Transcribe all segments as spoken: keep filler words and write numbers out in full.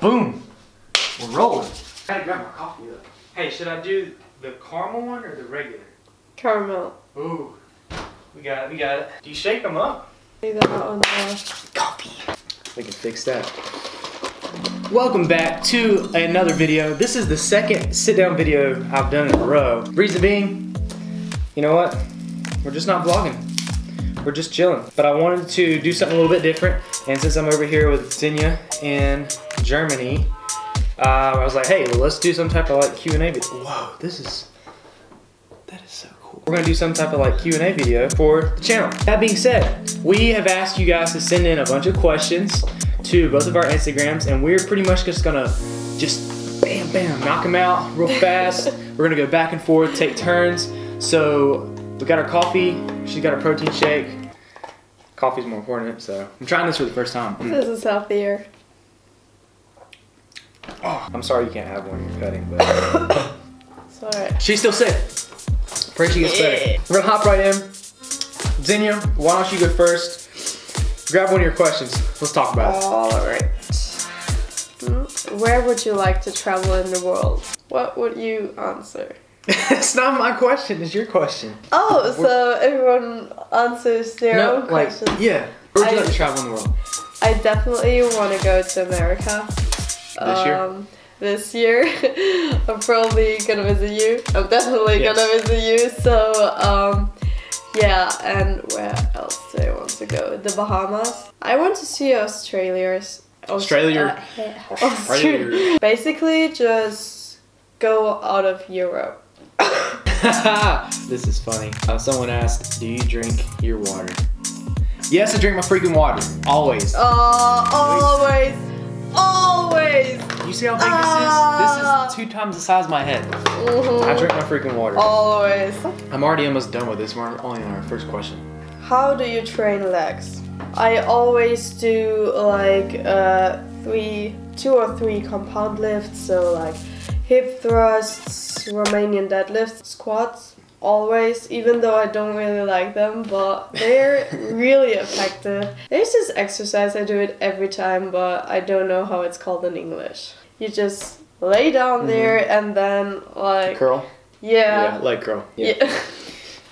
Boom. We're rolling. I gotta grab my coffee though. Hey, should I do the caramel one or the regular? Caramel. Ooh. We got it, we got it. Do you shake them up? Do that on the coffee. We can fix that. Welcome back to another video. This is the second sit-down video I've done in a row. Reason being, you know what? We're just not vlogging. We're just chilling. But I wanted to do something a little bit different. And since I'm over here with Xenia in Germany, uh, I was like, hey, well, let's do some type of like Q and A video. Whoa, this is, that is so cool. We're gonna do some type of like Q and A video for the channel. That being said, we have asked you guys to send in a bunch of questions to both of our Instagrams, and we're pretty much just gonna just bam, bam, knock them out real fast. We're gonna go back and forth, take turns. So we got our coffee. She's got a protein shake. Coffee's more important, so I'm trying this for the first time. Mm. This is healthier. Oh, I'm sorry you can't have one you're cutting, but it's all right. She's still sick. Pray she gets better. Yeah. We're gonna hop right in. Xenia, why don't you go first? Grab one of your questions. Let's talk about it. All right. Where would you like to travel in the world? What would you answer? It's not my question. It's your question. Oh, We're, so everyone answers their no, own like, questions. Yeah. Where would you I, like to travel in the world? I definitely want to go to America. This um, year? This year. I'm probably going to visit you. I'm definitely yes. going to visit you. So, um... yeah, and where else do I want to go? The Bahamas. I want to see Australia's... Australia. Australia. Australia. Australia. Basically, just go out of Europe. This is funny. Uh, someone asked, do you drink your water? Yes, I drink my freaking water. Always. Oh, uh, always. Always. You see how big uh, this is? This is two times the size of my head. Mm-hmm. I drink my freaking water. Always. I'm already almost done with this. We're only on our first question. How do you train legs? I always do like uh, three, two or three compound lifts. So like hip thrusts, Romanian deadlifts, squats. Always, even though I don't really like them, but they're really effective. There's this exercise, I do it every time, but I don't know how it's called in English. You just lay down mm-hmm. there and then like... Curl? Yeah. Yeah, leg curl. Yeah.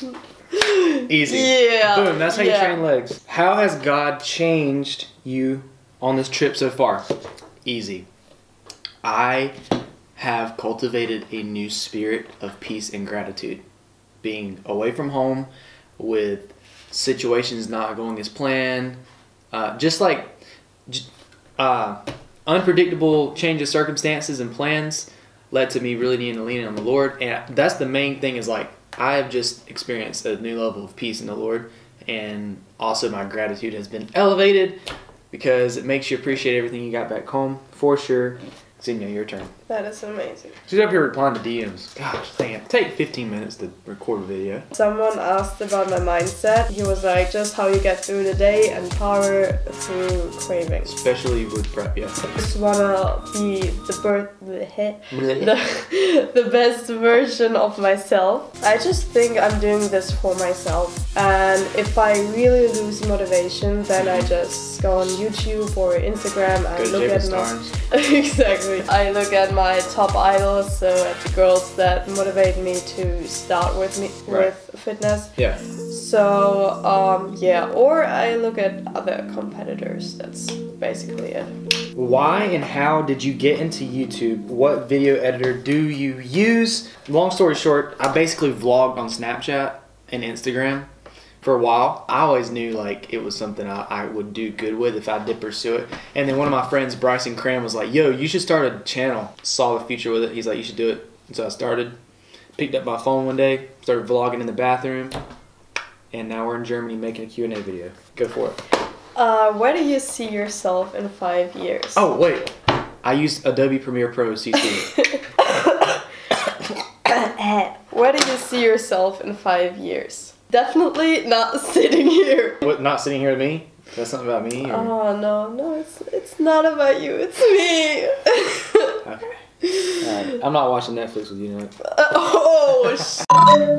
Yeah. Easy. Yeah. Boom, that's how yeah. you train legs. How has God changed you on this trip so far? Easy. I have cultivated a new spirit of peace and gratitude. Being away from home, with situations not going as planned, uh, just like uh, unpredictable change of circumstances and plans led to me really needing to lean on the Lord. And that's the main thing is like, I have just experienced a new level of peace in the Lord. And also my gratitude has been elevated because it makes you appreciate everything you got back home for sure. Xenia, your turn. That is amazing. She's up here replying to D Ms. Gosh, damn. Take fifteen minutes to record a video. Someone asked about my mindset. He was like, just how you get through the day and power through cravings. Especially with prep, yeah. I just wanna be the, birth the, the best version of myself. I just think I'm doing this for myself. And if I really lose motivation, then I just go on YouTube or Instagram and Go look Jaben Starnes. at my... Exactly. I look at my top idols, so at the girls that motivate me to start with me right. with fitness. Yeah. So um, yeah, or I look at other competitors. That's basically it. Why and how did you get into YouTube? What video editor do you use? Long story short, I basically vlogged on Snapchat and Instagram for a while. I always knew like it was something I, I would do good with if I did pursue it. And then one of my friends, Bryson Cram, was like, yo, you should start a channel. Saw the future with it. He's like, you should do it. And so I started, picked up my phone one day, started vlogging in the bathroom, and now we're in Germany making a Q and A video. Go for it. Uh, where do you see yourself in five years? Oh, wait. I used Adobe Premiere Pro C C. Where do you see yourself in five years? Definitely not sitting here. What, not sitting here to me? That's not about me? Or? Oh, no, no, it's it's not about you, it's me. Okay. All right. I'm not watching Netflix with you, no. Uh, oh, sh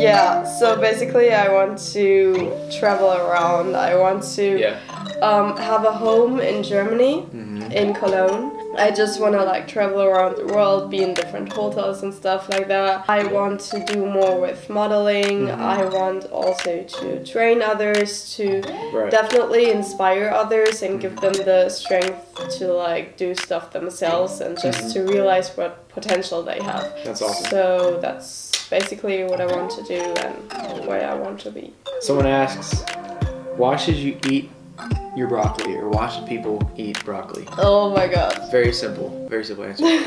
Yeah, so basically I want to travel around. I want to yeah. um, have a home in Germany, mm-hmm. in Cologne. I just want to like travel around the world, be in different hotels and stuff like that. I want to do more with modeling. Mm-hmm. I want also to train others, to right. definitely inspire others and give them the strength to like do stuff themselves and just mm-hmm. to realize what potential they have. That's awesome. So that's basically what I want to do and where I want to be. Someone asks, why should you eat your broccoli, or why should people eat broccoli? Oh my god. Very simple. Very simple answer.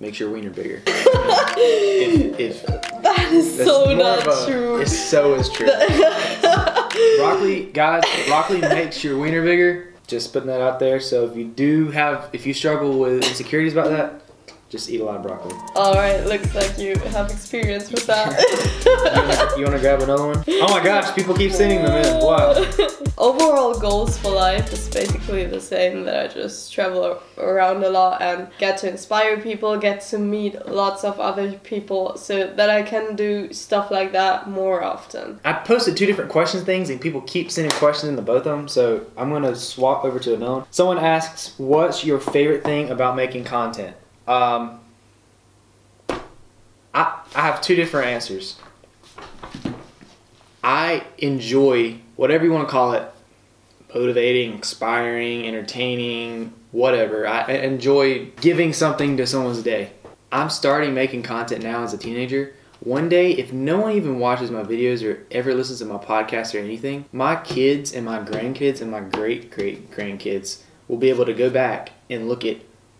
Makes your wiener bigger. if, if that is so not a, true. It so is true. Broccoli, guys, broccoli makes your wiener bigger. Just putting that out there. So if you do have, if you struggle with insecurities about that, just eat a lot of broccoli. Alright, looks like you have experience with that. You want to grab another one? Oh my gosh, people keep sending them in. Wow. Overall goals for life is basically the same, that I just travel around a lot and get to inspire people, get to meet lots of other people so that I can do stuff like that more often. I posted two different question things and people keep sending questions into both of them, so I'm going to swap over to another one. Someone asks, what's your favorite thing about making content? Um, I, I have two different answers. I enjoy, whatever you want to call it, motivating, inspiring, entertaining, whatever. I enjoy giving something to someone's day. I'm starting making content now as a teenager. One day, if no one even watches my videos or ever listens to my podcast or anything, my kids and my grandkids and my great-great-grandkids will be able to go back and look at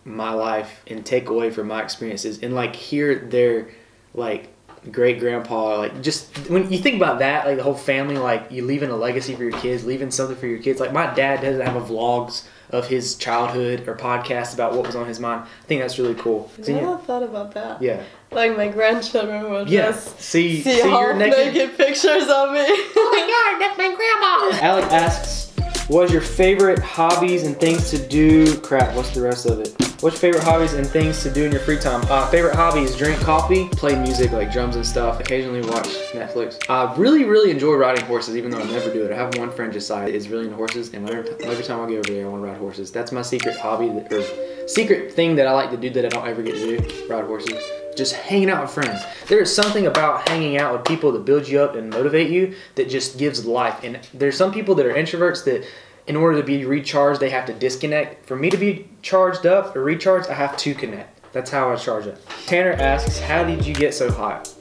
my life and take away from my experiences and like hear their like great grandpa, like just when you think about that, like the whole family, like you leaving a legacy for your kids, leaving something for your kids. Like my dad doesn't have a vlogs of his childhood or podcasts about what was on his mind. I think that's really cool. I never thought about that. Yeah. Like my grandchildren will yeah. just see, see, see your naked, naked pictures of me. Oh my god, that's my grandma. Alec asks, what's your favorite hobbies and things to do? Crap, what's the rest of it? What's your favorite hobbies and things to do in your free time? Uh, favorite hobbies, drink coffee, play music like drums and stuff, occasionally watch Netflix. I really, really enjoy riding horses, even though I never do it. I have one friend, Josiah, is really into horses, and every time I go over there, I want to ride horses. That's my secret hobby, that, or secret thing that I like to do that I don't ever get to do, ride horses. Just hanging out with friends. There is something about hanging out with people that build you up and motivate you that just gives life. And there's some people that are introverts that in order to be recharged, they have to disconnect. For me to be charged up or recharged, I have to connect. That's how I charge it. Tanner asks, how did you get so hot?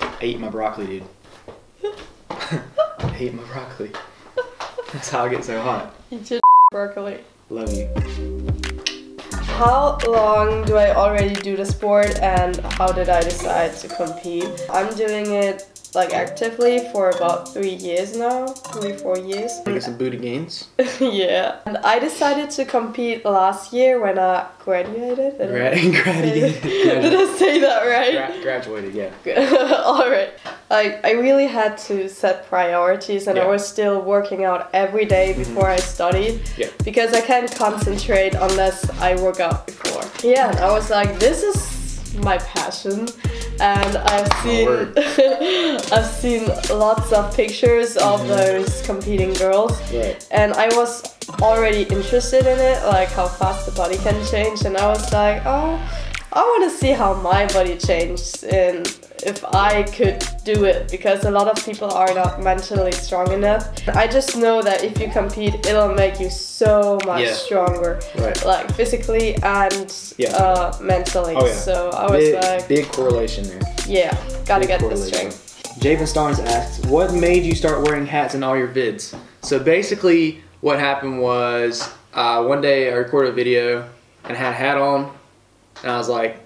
I eat my broccoli, dude. I eat my broccoli. That's how I get so hot. You did broccoli. Love you. How long do I already do the sport and how did I decide to compete? I'm doing it like actively for about three years now, three, four years. Making some booty gains. Yeah. And I decided to compete last year when I graduated. Did Gra I graduated. Did I say that right? Gra graduated, yeah. All right. I, I really had to set priorities and yeah. I was still working out every day before mm-hmm. I studied yeah. because I can't concentrate unless I work out before. Yeah, and I was like, this is my passion. And I've seen I've seen lots of pictures of mm-hmm. those competing girls right. and I was already interested in it, like how fast the body can change, and I was like, oh, I want to see how my body changed and if I could do it, because a lot of people are not mentally strong enough. I just know that if you compete, it'll make you so much yeah. stronger, right. like physically and yeah. uh, mentally. Oh, yeah. So I was big, like, big correlation there. Yeah, gotta big get the strength. Jaben Starnes asks, what made you start wearing hats in all your vids? So basically, what happened was uh, one day I recorded a video and had a hat on. And I was like,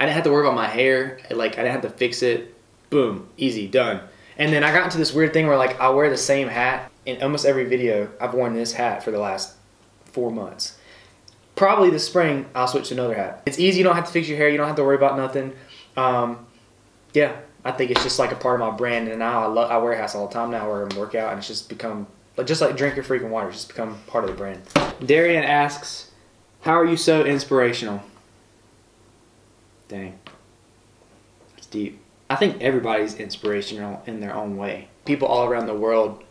I didn't have to worry about my hair. Like, I didn't have to fix it. Boom. Easy. Done. And then I got into this weird thing where, like, I wear the same hat. In almost every video, I've worn this hat for the last four months. Probably this spring, I'll switch to another hat. It's easy. You don't have to fix your hair. You don't have to worry about nothing. Um, yeah. I think it's just, like, a part of my brand. And now I, love, I wear hats all the time now where I work out. And it's just become, like, just like drink your freaking water. It's just become part of the brand. Darian asks, how are you so inspirational? Dang, that's deep. I think everybody's inspirational in their own way. People all around the world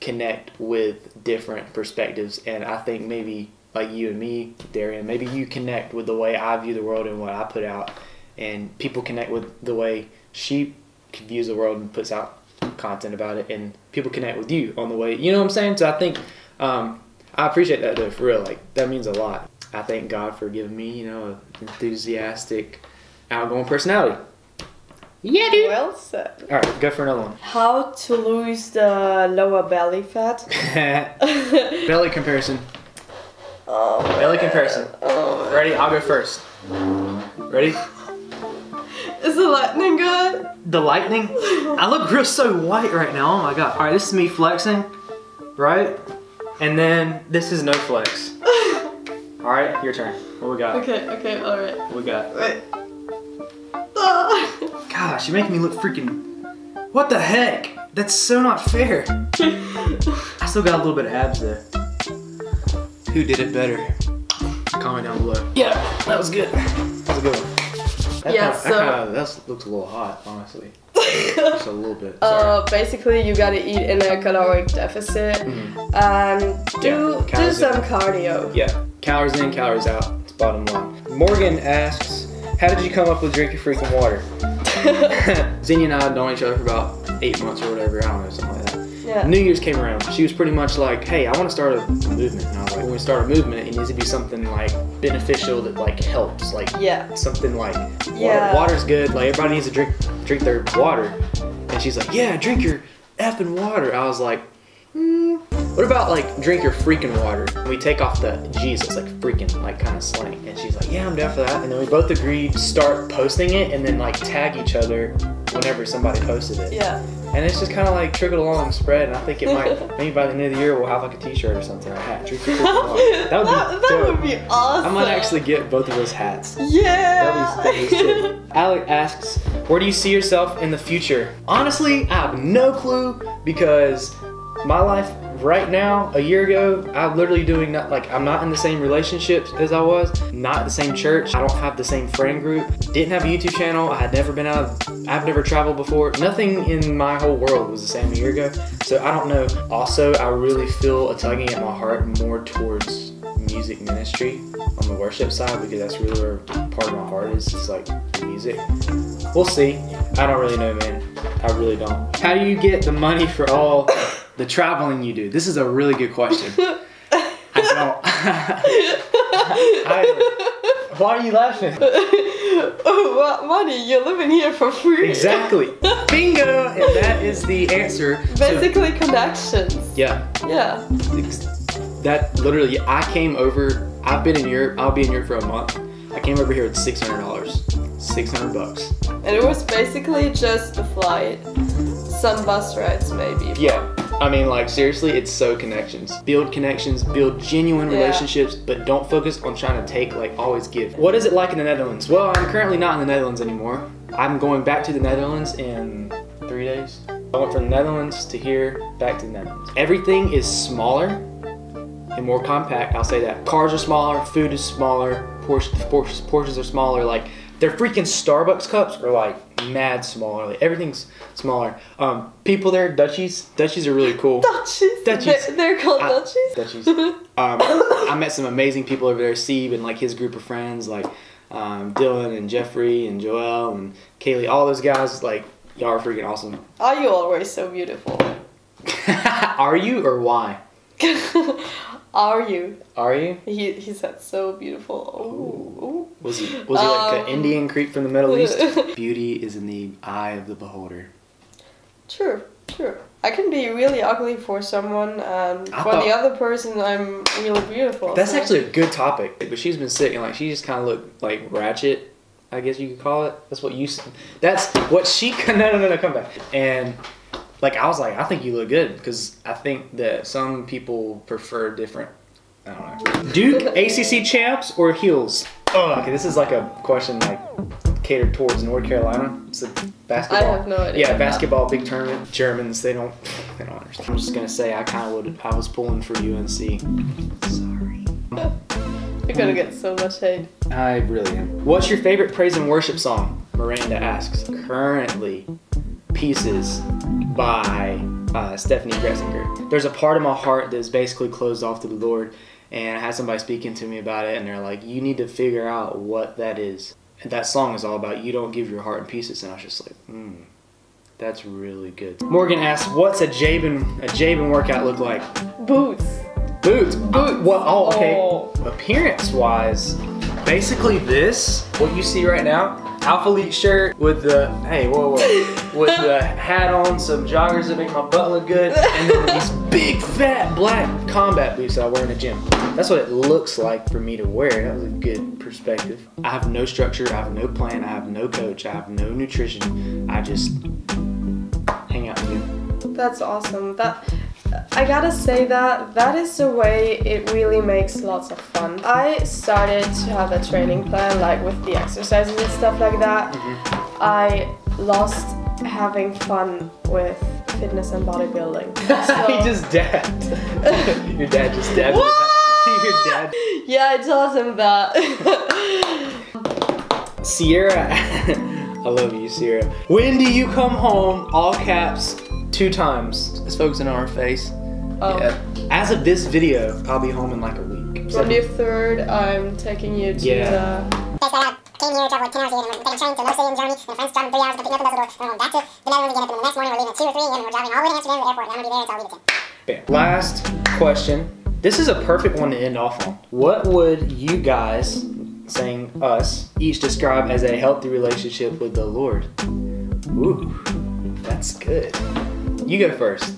connect with different perspectives, and I think maybe like you and me, Darian, maybe you connect with the way I view the world and what I put out, and people connect with the way she views the world and puts out content about it, and people connect with you on the way, you know what I'm saying? So I think um, I appreciate that though, for real. Like, that means a lot. I thank God for giving me, you know, an enthusiastic, outgoing personality. Yeah, dude. Well said. All right, go for another one. How to lose the lower belly fat? Belly comparison. Oh, belly comparison. Oh, ready? I'll go first. Ready? Is the lightning good? The lightning? I look real so white right now. Oh my God. All right, this is me flexing, right? And then this is no flex. All right, your turn. What we got? Okay, okay, all right. What we got? Wait. Gosh, you're making me look freaking... What the heck? That's so not fair. I still got a little bit of abs there. Who did it better? Comment down below. Yeah, that was good. That was a good one. That yeah, kinda, so... That, kinda, that looks a little hot, honestly. Just a little bit. Sorry. Uh, basically, you gotta eat in a caloric deficit. Mm-hmm. And do, yeah, do some in. cardio. Yeah, calories in, calories out. It's bottom line. Morgan asks, how did you come up with drinking freaking water? Xenia and I had known each other for about eight months or whatever, I don't know, something like that. Yeah. New Year's came around. She was pretty much like, hey, I want to start a movement. And I was like, when we start a movement, it needs to be something like beneficial that like helps. Like yeah. something like water, yeah. water's good, like everybody needs to drink drink their water. And she's like, yeah, drink your effing water. I was like, mm, what about like drink your freaking water? And we take off the Jesus, like freaking, like kind of slang. And she's like, yeah, I'm down for that. And then we both agreed to start posting it and then like tag each other whenever somebody posted it. Yeah. And it's just kind of like trickled along and spread, and I think it might, maybe by the end of the year we'll have like a t-shirt or something like that. Drink your freaking water. That would that, be That would be awesome. I might actually get both of those hats. Yeah. That'd be, that'd be Alec asks, where do you see yourself in the future? Honestly, I have no clue, because my life right now, a year ago, I'm literally doing not, like I'm not in the same relationships as I was, not the same church, I don't have the same friend group, didn't have a YouTube channel, I had never been out of, I've never traveled before, nothing in my whole world was the same a year ago, so I don't know. Also, I really feel a tugging at my heart more towards music ministry on the worship side, because that's really where part of my heart is, it's like music. We'll see. I don't really know, man. I really don't. How do you get the money for all the traveling you do? This is a really good question. I don't. I, why are you laughing? What money? You're living here for free. Exactly. Bingo! And that is the answer. Basically so, connections. Yeah. Yeah. That literally, I came over, I've been in Europe, I'll be in Europe for a month. I came over here with six hundred dollars. six hundred bucks. And it was basically just a flight. Some bus rides maybe. Yeah. I mean, like, seriously, it's so connections. Build connections, build genuine yeah. relationships, but don't focus on trying to take, like, always give. What is it like in the Netherlands? Well, I'm currently not in the Netherlands anymore. I'm going back to the Netherlands in three days. I went from the Netherlands to here, back to the Netherlands. Everything is smaller and more compact, I'll say that. Cars are smaller, food is smaller, Porsche, Porsche, Porsches are smaller, like, their freaking Starbucks cups are like mad smaller. Like, everything's smaller. Um, people there, Dutchies. Dutchies are really cool. Dutchies. Dutchies. They're, they're called I, Dutchies. Dutchies. um, I met some amazing people over there. Steve and like his group of friends, like um, Dylan and Jeffrey and Joel and Kaylee. All those guys, like y'all are freaking awesome. Are you always so beautiful? Are you or why? Are you? Are you? He he said so beautiful. Ooh. Ooh. Was he was he um, like an Indian creep from the Middle East? Beauty is in the eye of the beholder. True, true. I can be really ugly for someone, and I for thought, the other person, I'm really beautiful. That's so. Actually a good topic. But she's been sick, and like she just kind of looked like ratchet, I guess you could call it. That's what you. That's what she. No, no, no, no. Come back. And. Like, I was like, I think you look good, because I think that some people prefer different, I don't know. Duke, A C C champs, or heels? Oh, okay, this is like a question like catered towards North Carolina. It's a basketball. I have no idea. Yeah, basketball, big tournament. Germans, they don't, they don't understand. I'm just gonna say I kind of would, I was pulling for U N C. Sorry. You're gonna get so much hate. I really am. What's your favorite praise and worship song? Miranda asks. Currently, Pieces by uh, Stephanie Gressinger. There's a part of my heart that is basically closed off to the Lord, And I had somebody speaking to me about it, and they're like, you need to figure out what that is. And that song is all about you don't give your heart in pieces. And I was just like, hmm, that's really good. Morgan asks, what's a Jaben, a Jaben workout look like? Boots. Boots. Boots. Well, oh, okay. Oh. Appearance-wise, basically this, what you see right now, Alphalete shirt with the, hey, whoa, whoa, with the hat on, some joggers that make my butt look good, and then these big, fat, black combat boots that I wear in the gym. That's what it looks like for me to wear. That was a good perspective. I have no structure, I have no plan, I have no coach, I have no nutrition. I just hang out with you. That's awesome. That. I gotta say that, that is the way it really makes lots of fun. I started to have a training plan, like with the exercises and stuff like that. Mm-hmm. I lost having fun with fitness and bodybuilding. So... he just dabbed. Your dad just dabbed. What? Your dad. Yeah, I told him that. Sierra, I love you, Sierra. When do you come home? All caps. Two times. It's focusing on our face. Oh. Yeah. As of this video, I'll be home in like a week. So. twenty-third, I'm taking you to yeah. the... Thanks, Dad. I came here, traveled ten hours again, and we're taking a train to Los Angeles, Germany, and friends driving three hours, picking up in Dusseldorf, and we're going back to the Netherlands again, and the next morning we're leaving at two or three, and we're driving all the way to Amsterdam airport, and I'm going to be there until I leave at ten. Last question. This is a perfect one to end off on. What would you guys, saying us, each describe as a healthy relationship with the Lord? Ooh, that's good. You go first.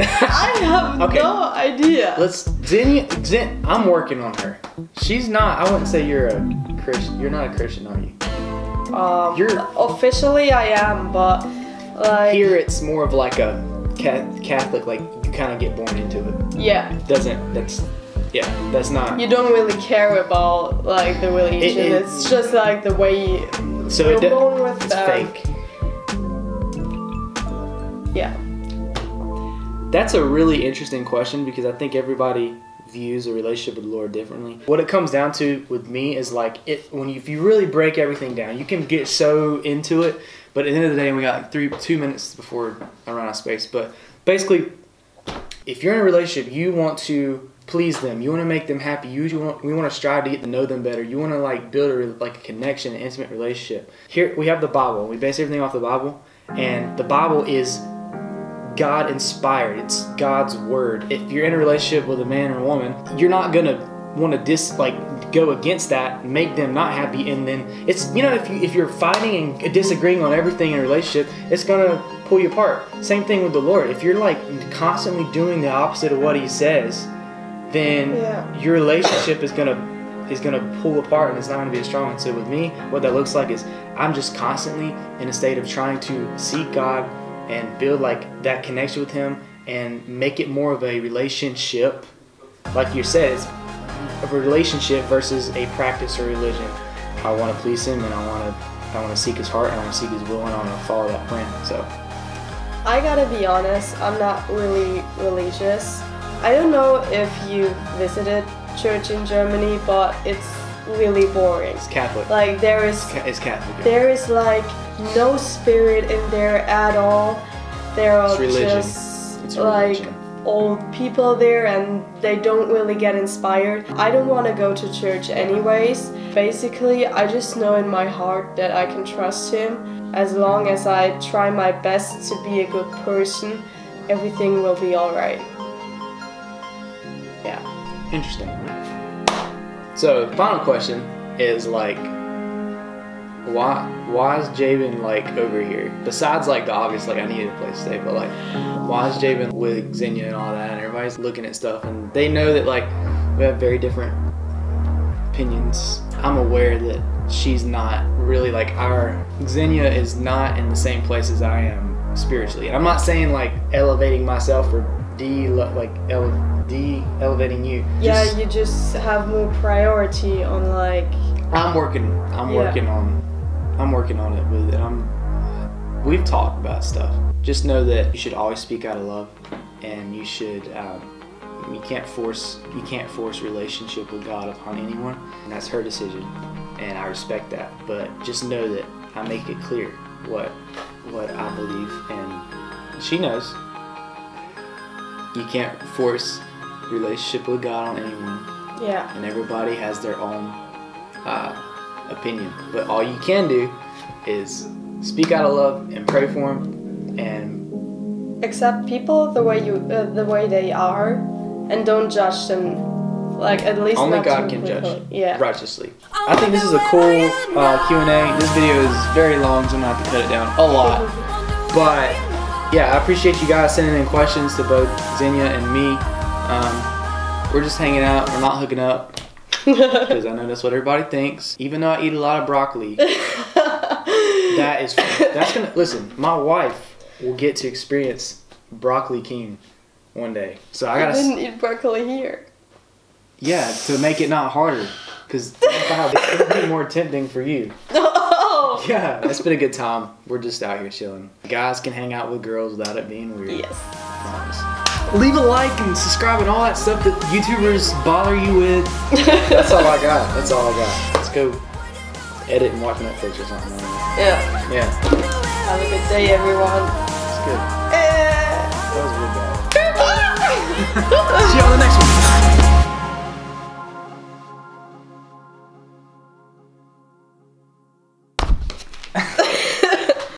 I have okay. no idea. Let's. Xenia, Xenia, I'm working on her. She's not. I wouldn't say you're a Christian. You're not a Christian, are you? Um. You're officially I am, but like here it's more of like a Catholic. Like you kind of get born into it. Yeah. It doesn't that's yeah. That's not. You don't really care about like the religion. It, it, it's just like the way you. So you're it born with it's them. Fake. Yeah. That's a really interesting question because I think everybody views a relationship with the Lord differently. What it comes down to with me is like it when you, if you really break everything down, you can get so into it. But at the end of the day, we got like three two minutes before I run out of space. But basically, if you're in a relationship, you want to please them. You want to make them happy. You want we want to strive to get to know them better. You want to like build a like a connection, an intimate relationship. Here we have the Bible. We base everything off the Bible, and the Bible is God inspired. It's God's word. If you're in a relationship with a man or a woman, you're not gonna want to dis like go against that, make them not happy, and then it's you know if you if you're fighting and disagreeing on everything in a relationship, it's gonna pull you apart. Same thing with the Lord. If you're like constantly doing the opposite of what He says, then yeah. your relationship is gonna is gonna pull apart and it's not gonna be as strong. And so with me, what that looks like is I'm just constantly in a state of trying to seek God and build like that connection with Him and make it more of a relationship. Like you said, it's a relationship versus a practice or religion. I want to please Him and I want to I want to seek His heart and I want to seek His will and I want to follow that plan. So I gotta be honest, I'm not really religious. I don't know if you visited church in Germany, but it's really boring. It's Catholic. Like there is it's Catholic. Yeah. There is like no spirit in there at all. They're all just like old people there and they don't really get inspired. I don't want to go to church anyways. Basically, I just know in my heart that I can trust Him. As long as I try my best to be a good person, everything will be alright. Yeah. Interesting. So, the final question is like, why why is Jaben like over here? Besides like the obvious, like I needed a place to stay, but like why is Jaben with Xenia and all that, and everybody's looking at stuff and they know that like we have very different opinions. I'm aware that she's not really like our Xenia is not in the same place as I am spiritually. And I'm not saying like elevating myself or de like ele de elevating you. Yeah, just, you just have more priority on like I'm working I'm yeah. working on I'm working on it with it. I'm, we've talked about stuff. Just know that you should always speak out of love, and you should. Um, you can't force. You can't force relationship with God upon anyone, and that's her decision, and I respect that. But just know that I make it clear what what I believe, and she knows. You can't force relationship with God on anyone. Yeah. And everybody has their own uh, opinion. But all you can do is speak out of love and pray for them and accept people the way you uh, the way they are, and don't judge them. Like, at least only God can judge yeah. righteously. I think this is a cool uh, Q and A. This video is very long, so I'm gonna have to cut it down a lot. But yeah, I appreciate you guys sending in questions to both Xenia and me. Um, we're just hanging out. We're not hooking up because I know that's what everybody thinks. Even though I eat a lot of broccoli, that is that's gonna listen. My wife will get to experience broccoli king one day. So I gotta. I didn't eat broccoli here. Yeah, to make it not harder, because it's going to be more tempting for you. Oh! Yeah, it's been a good time. We're just out here chilling. Guys can hang out with girls without it being weird. Yes. Nice. Leave a like and subscribe and all that stuff that YouTubers bother you with. That's all I got. That's all I got. Let's go edit and watch Netflix or something. Yeah. Yeah. Have a good day, everyone. It's good. Yeah. That was really bad. See you on the next one.